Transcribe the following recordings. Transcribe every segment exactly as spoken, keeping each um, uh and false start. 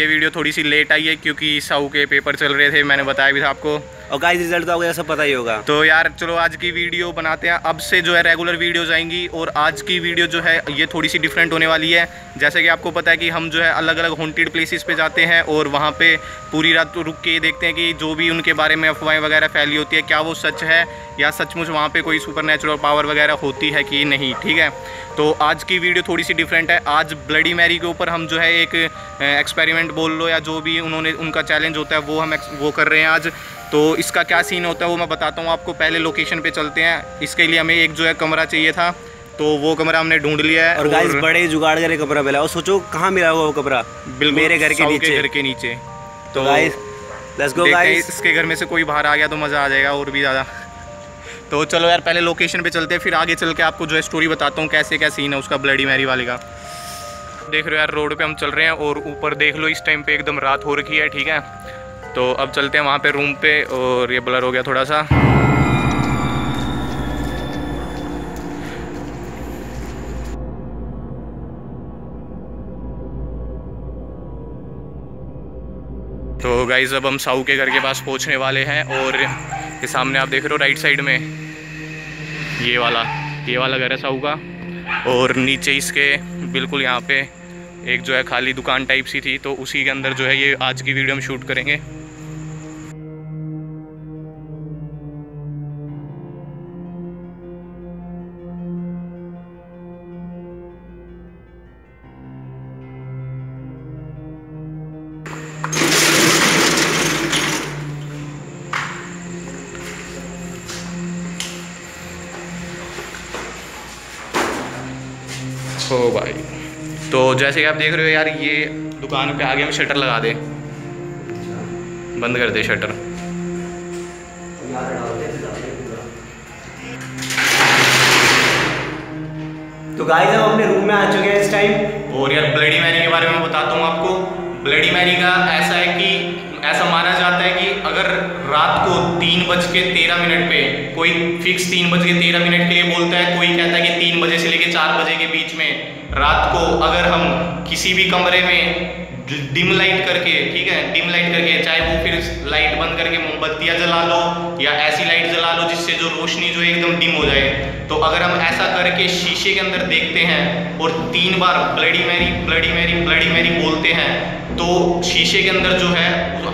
ये वीडियो थोड़ी सी लेट आई है क्योंकि साऊ के पेपर चल रहे थे, मैंने बताया भी था आपको। और गाइस रिजल्ट तो आपको सब पता ही होगा। तो यार चलो आज की वीडियो बनाते हैं, अब से जो है रेगुलर वीडियोज आएंगी। और आज की वीडियो जो है ये थोड़ी सी डिफरेंट होने वाली है। जैसे कि आपको पता है कि हम जो है अलग अलग हॉन्टेड प्लेसेस पे जाते हैं और वहाँ पे पूरी रात रुक के देखते हैं कि जो भी उनके बारे में अफवाहें वगैरह फैली होती है क्या वो सच है, या सचमुच वहाँ पे कोई सुपरनेचुरल पावर वगैरह होती है कि नहीं। ठीक है, तो आज की वीडियो थोड़ी सी डिफरेंट है। आज ब्लडी मैरी के ऊपर हम जो है एक एक्सपेरिमेंट बोल लो या जो भी उन्होंने उनका चैलेंज होता है वो हम वो कर रहे हैं आज। तो इसका क्या सीन होता है वो मैं बताता हूँ आपको। पहले लोकेशन पे चलते हैं। इसके लिए हमें एक जो है कमरा चाहिए था, तो वो कमरा हमने ढूंढ लिया है। और, और गाइस बड़े जुगाड़ करे कमरा मिला। और सोचो कहाँ मिला हुआ वो कमरा, मेरे घर के नीचे, घर के नीचे। तो गाइस लेट्स गो गाइस, इसके घर में से कोई बाहर आ गया तो मज़ा आ जाएगा और भी ज़्यादा। तो चलो यार पहले लोकेशन पे चलते हैं, फिर आगे चल के आपको जो है स्टोरी बताता हूँ कैसे क्या सीन है उसका ब्लडी मैरी वाले का। देख रहे हो यार रोड पे हम चल रहे हैं और ऊपर देख लो इस टाइम पे एकदम रात हो रखी है। ठीक है, तो अब चलते हैं वहाँ पे रूम पे। और ये ब्लर हो गया थोड़ा सा। तो गाइस अब हम साऊ के घर के पास पहुँचने वाले हैं। और ये सामने आप देख रहे हो राइट साइड में ये वाला ये वाला घर है साऊ का। और नीचे इसके बिल्कुल यहाँ पे एक जो है खाली दुकान टाइप सी थी, तो उसी के अंदर जो है ये आज की वीडियो हम शूट करेंगे। ओ भाई, तो जैसे कि आप देख रहे हो यार ये दुकान पे आगे हम शटर लगा दे, बंद कर दे शटर। तो गाइस हम अपने रूम में आ चुके हैं इस टाइम। और यार ब्लडी मैरी के बारे में बताता हूँ आपको। ब्लडी मैरी का ऐसा है कि ऐसा माना जाता है कि अगर रात को तीन बज के तेरह मिनट पे कोई फिक्स तीन बज के तेरह मिनट के लिए बोलता है, कोई कहता है कि तीन बजे से लेकर चार बजे के बीच में रात को अगर हम किसी भी कमरे में डिम लाइट करके, ठीक है डिम लाइट करके, चाहे वो फिर लाइट बंद करके मोमबत्तियाँ जला लो या ऐसी लाइट जला लो जिससे जो रोशनी जो है एकदम डिम हो जाए, तो अगर हम ऐसा करके शीशे के अंदर देखते हैं और तीन बार bloody Mary bloody Mary bloody Mary बोलते हैं तो शीशे के अंदर जो है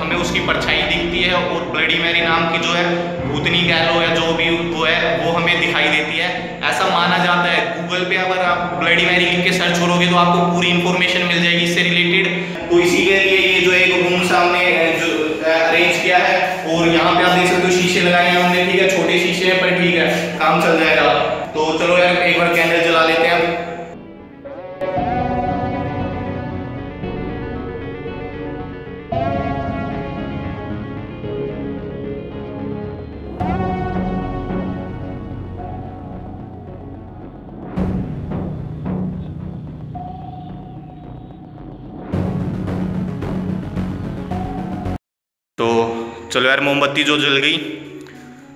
हमें उसकी परछाई दिखती है और ब्लडी मैरी नाम की जो है भूतनी कह लो या जो भी वो है वो हमें दिखाई देती है, ऐसा माना जाता है। गूगल पे अगर आप ब्लडी मैरी लिख के सर्च करोगे तो आपको पूरी इन्फॉर्मेशन मिल जाएगी इससे रिलेटेड। तो इसी के लिए ये जो है एक रूम सामने जो अरेंज किया है। और यहाँ पे आप देख सकते हो शीशे लगाए हैं हमने, ठीक है छोटे शीशे हैं पर ठीक है काम चल जाएगा। तो चलो यार एक बार कैंडल जला लेते हैं। तो चलो यार मोमबत्ती जो जल गई,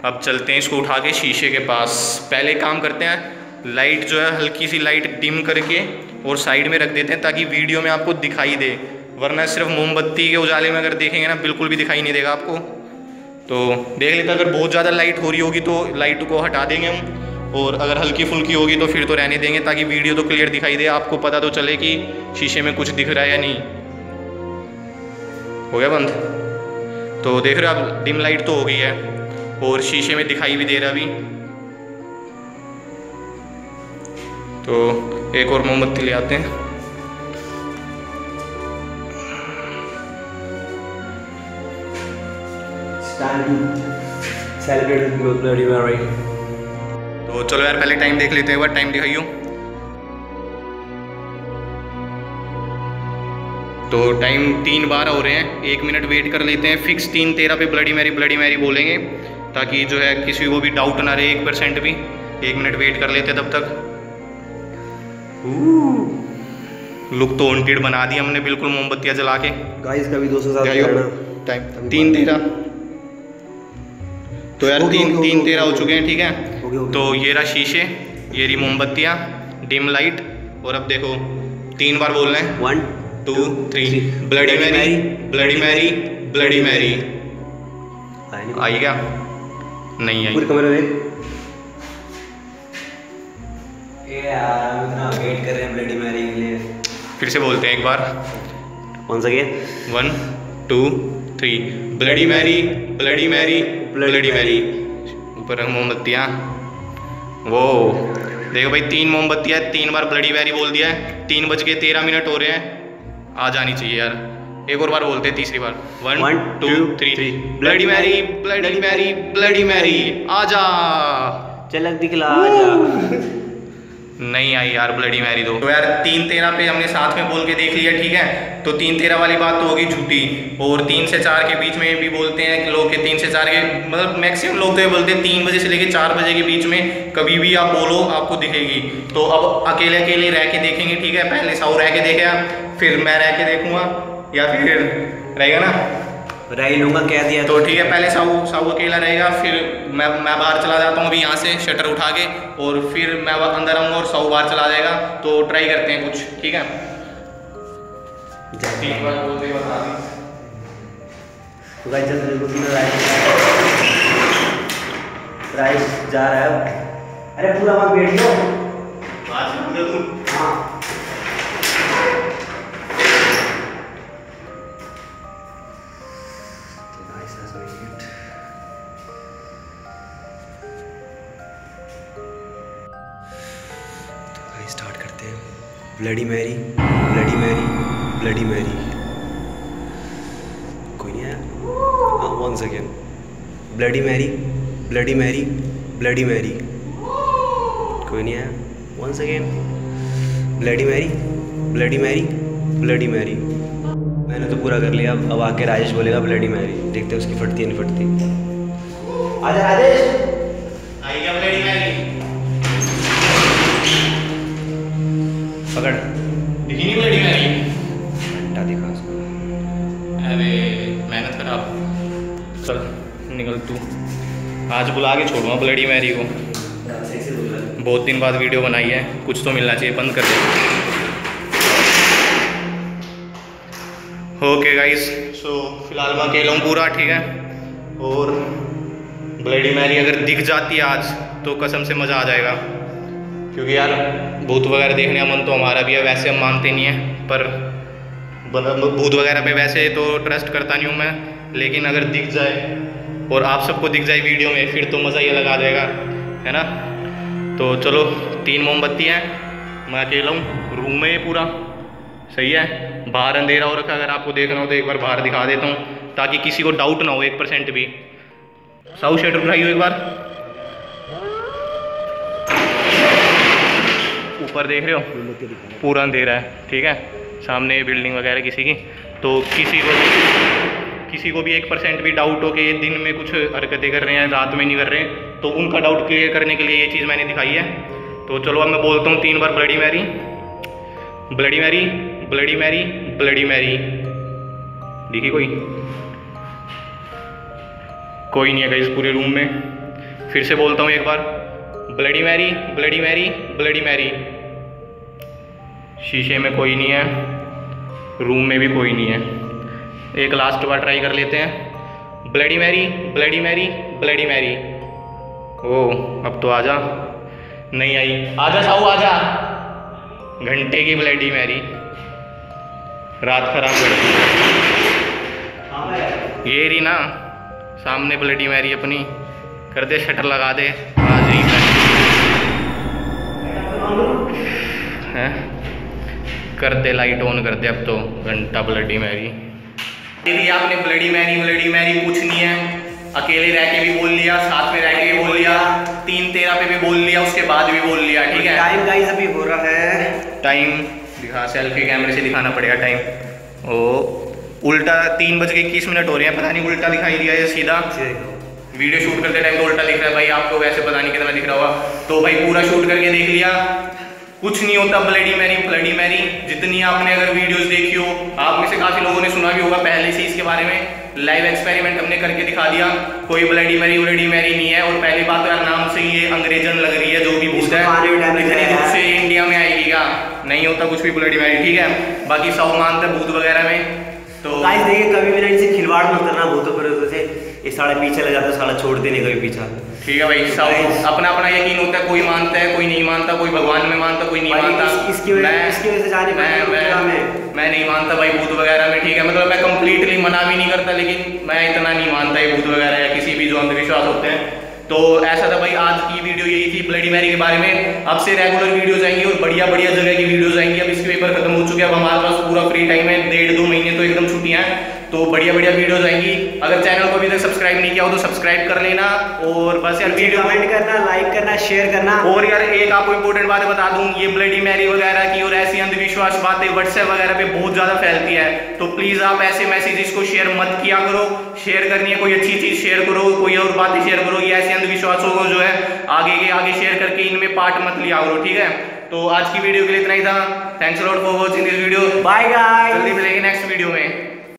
अब चलते हैं इसको उठा के शीशे के पास। पहले काम करते हैं लाइट जो है हल्की सी लाइट डिम करके और साइड में रख देते हैं ताकि वीडियो में आपको दिखाई दे, वरना सिर्फ मोमबत्ती के उजाले में अगर देखेंगे ना बिल्कुल भी दिखाई नहीं देगा आपको। तो देख लेते हैं, अगर बहुत ज़्यादा लाइट हो रही होगी तो लाइट को हटा देंगे हम, और अगर हल्की फुल्की होगी तो फिर तो रहने देंगे ताकि वीडियो तो क्लियर दिखाई दे, आपको पता तो चले कि शीशे में कुछ दिख रहा है या नहीं। हो गया बंद? तो देख रहे हो आप डिम लाइट तो हो गई है और शीशे में दिखाई भी दे रहा अभी। तो एक और मोमबत्ती ले आते हैं। तो चलो यार पहले टाइम देख लेते हैं, एक बार टाइम दिखाइयो। तो टाइम तीन बार हो रहे हैं, एक मिनट वेट कर लेते हैं। फिक्स तीन तेरह पे ब्लडी मैरी ब्लडी मैरी बोलेंगे ताकि जो है किसी को भी डाउट ना रहे एक परसेंट भी। एक मिनट वेट कर लेते हैं तब तक। लुक तो हॉन्टेड बना दिया हमने बिल्कुल मोमबत्तियाँ जला के। गाइस का भी दो सौ सात टाइम तीन तेरह। तो यार तीन तीन तेरह हो चुके हैं। ठीक है, तो ये रहा शीशे, ये रही मोमबत्तियाँ, डिम लाइट, और अब देखो तीन बार बोल रहे हैं one two three. Bloody Mary, bloody Mary, bloody Mary. आई क्या? नहीं आई। पूरे कमरे में ये यार इतना वेट कर रहे हैं ब्लडी मैरी के लिए। फिर से बोलते हैं एक बार, कौन सा game? One two three. Bloody Mary, bloody Mary, bloody Mary. ऊपर मोमबत्तियाँ, वो देखो भाई तीन मोमबत्तियाँ, तीन बार ब्लडी मैरी बोल दिया है। तीन बज के तेरह मिनट हो रहे हैं, आ जानी चाहिए यार। एक और बार बोलते हैं तीसरी बार, one two three. Bloody Mary, bloody Mary, bloody Mary, आजा चलक दिखला आजा। नहीं आई यार ब्लडी मैरी। दो तो यार तीन तेरह पे हमने साथ में बोल के देख लिया, ठीक है। तो तीन तेरह वाली बात तो होगी झूठी। और तीन से चार के बीच में भी बोलते हैं कि लोग के तीन से चार के मतलब मैक्सिमम लोग तो ये बोलते हैं तीन बजे से लेके चार बजे के बीच में कभी भी आप बोलो आपको दिखेगी। तो अब अकेले अकेले रह के देखेंगे, ठीक है। पहले साहू रह के देखेगा, फिर मैं रह के देखूँगा, या फिर रहेगा ना रह लूँगा कह दिया तो ठीक है। पहले साहू साहू अकेला रहेगा, फिर मैं मैं बाहर चला जाता हूँ अभी यहाँ से शटर उठा के, और फिर मैं अंदर आऊँगा और साहू बाहर चला जाएगा। तो ट्राई करते हैं कुछ, ठीक है। प्राइस जा रहा है। अरे पूरा मत बैठ लो, हाँ स्टार्ट करते हैं। Bloody Mary, bloody Mary, bloody Mary. कोई नहीं आया। Once again bloody Mary, bloody Mary, bloody Mary. कोई नहीं आया। Once again bloody Mary, bloody Mary, bloody Mary. मैंने तो पूरा कर लिया। अब आके राजेश बोलेगा ब्लडी मैरी, देखते हैं उसकी फटती है नहीं फटती। आजा राजेश। आई क्या ब्लडी मैरी? पकड़ दिखी नहीं ब्लडी मैरी। घंटा दिखा उसको। अरे मेहनत खराब। चल निकल तू। आज बुला के छोड़ूंगा ब्लडी मैरी को। बहुत दिन बाद वीडियो बनाई है, कुछ तो मिलना चाहिए। बंद कर दे। ओके गाइस, सो फिलहाल मैं अकेला हूँ पूरा, ठीक है। और ब्लडी मैरी अगर दिख जाती है आज तो कसम से मज़ा आ जाएगा, क्योंकि यार भूत वगैरह देखने का मन तो हमारा भी है। वैसे हम मानते नहीं हैं, पर भूत वगैरह पे वैसे तो ट्रस्ट करता नहीं हूँ मैं, लेकिन अगर दिख जाए और आप सबको दिख जाए वीडियो में फिर तो मज़ा ही अलग आ जाएगा, है ना। तो चलो, तीन मोमबत्ती हैं, मैं अकेला हूँ, रूम में ये पूरा सही है। बाहर अंधेरा हो रखा, अगर आपको देखना हो तो एक बार बाहर दिखा देता हूँ ताकि किसी को डाउट ना हो एक परसेंट भी। साउथ शटर उठाई हो एक बार, ऊपर देख रहे हो पूरा अंधेरा है, ठीक है। सामने बिल्डिंग वगैरह किसी की, तो किसी को किसी को भी एक परसेंट भी डाउट हो कि ये दिन में कुछ हरकतें कर रहे हैं रात में नहीं कर रहे हैं, तो उनका डाउट क्लियर करने के लिए ये चीज़ मैंने दिखाई है। तो चलो अब मैं बोलता हूँ तीन बार bloody Mary, bloody Mary, bloody Mary, bloody Mary. देखिए कोई कोई नहीं है गाइस पूरे रूम में। फिर से बोलता हूँ एक बार, bloody Mary, bloody Mary, bloody Mary. शीशे में कोई नहीं है, रूम में भी कोई नहीं है। एक लास्ट बार ट्राई कर लेते हैं, bloody Mary, bloody Mary, bloody Mary. ओ अब तो आजा। नहीं आई। आजा साहू आजा। घंटे की ब्लडी मैरी, रात खराब कर दी ये रही ना सामने ब्लडी मैरी अपनी। कर दे शटर लगा दे। आज हैं कर दे, लाइट ऑन कर दे अब तो। घंटा ब्लडी मैरी। यदि आपने ब्लडी मैरी ब्लडी मैरी पूछनी है, अकेले रह के भी बोल लिया, साथ में रह के भी बोल लिया, तीन तेरह पे भी बोल लिया, उसके बाद भी बोल लिया, ठीक है। टाइम गाइस अभी हो रहा है, टाइम दिखा, सेल्फी कैमरे से दिखाना पड़ेगा टाइम। ओ उल्टा तीन बज के इक्कीस मिनट हो रहे हैं, पता नहीं उल्टा दिखाई दिया या सीधा। वीडियो शूट करते टाइम तो उल्टा दिख रहा है भाई आपको, वैसे पता नहीं कितना दिख रहा होगा। तो भाई पूरा शूट करके देख लिया, कुछ नहीं होता ब्लडी मैरी ब्लडी मैरी। जितनी आपने अगर वीडियोस देखी हो, आप में से काफ़ी लोगों ने सुना भी होगा पहले से इसके बारे में। लाइव एक्सपेरिमेंट हमने करके दिखा दिया, कोई ब्लडी मैरी ब्लडी मैरी नहीं है। और पहली बात तो यार नाम से ही ये अंग्रेजन लग रही है जो भी भूत है, इतनी दूर से इंडिया में आएगी क्या? नहीं होता कुछ भी ब्लडी मैरी, ठीक है। बाकी सब मानते हैं भूत वगैरह में, तो गाइस देखिए कभी भी ना इनसे खिलवाड़ मत करना भूतों पर, से ये साला पीछे लग जाता है, साला छोड़ देने का भी पीछा, ठीक है भाई। सब अपना अपना यकीन होता है, कोई मानता है कोई नहीं मानता, कोई भगवान में मानता कोई नहीं मानता। इसकी वजह इसकी वजह से जाने मैं मैं नहीं मानता भाई भूत वगैरह में, ठीक है। मतलब मैं कम्प्लीटली मना भी नहीं करता, लेकिन मैं इतना नहीं मानता ये भूत वगैरह या किसी भी जो अंधविश्वास होते हैं। तो ऐसा था भाई आज की वीडियो यही थी ब्लडी मैरी के बारे में। अब से रेगुलर वीडियोज आएंगी और बढ़िया बढ़िया जगह की वीडियोज आएंगी। अब इसके पेपर खत्म हो चुके हैं, अब हमारे पास पूरा फ्री टाइम है, डेढ़ दो महीने तो एकदम छुट्टियां हैं, तो बढ़िया बढ़िया वीडियोज आएंगी। अगर चैनल को अभी तक सब्सक्राइब नहीं किया हो तो सब्सक्राइब कर लेना, और बस यार वीडियो कमेंट करना, लाइक करना, शेयर करना। और यार एक आपको इंपॉर्टेंट बात बता दूँ, ये ब्लडी मैरी वगैरह की और ऐसी अंधविश्वास बातें व्हाट्सएप वगैरह पर बहुत ज़्यादा फैलती है, तो प्लीज़ आप ऐसे मैसेजेस को शेयर मत किया करो। शेयर करनी है कोई अच्छी चीज़ शेयर करो, कोई और बातें शेयर करो, ये ऐसे अंधविश्वासों को जो है आगे के आगे शेयर करके इनमें पार्ट मत लिया करो, ठीक है। तो आज की वीडियो के लिए इतना ही था। Thanks a lot for watching this video. Bye guys, जल्दी मिलेंगे नेक्स्ट वीडियो में।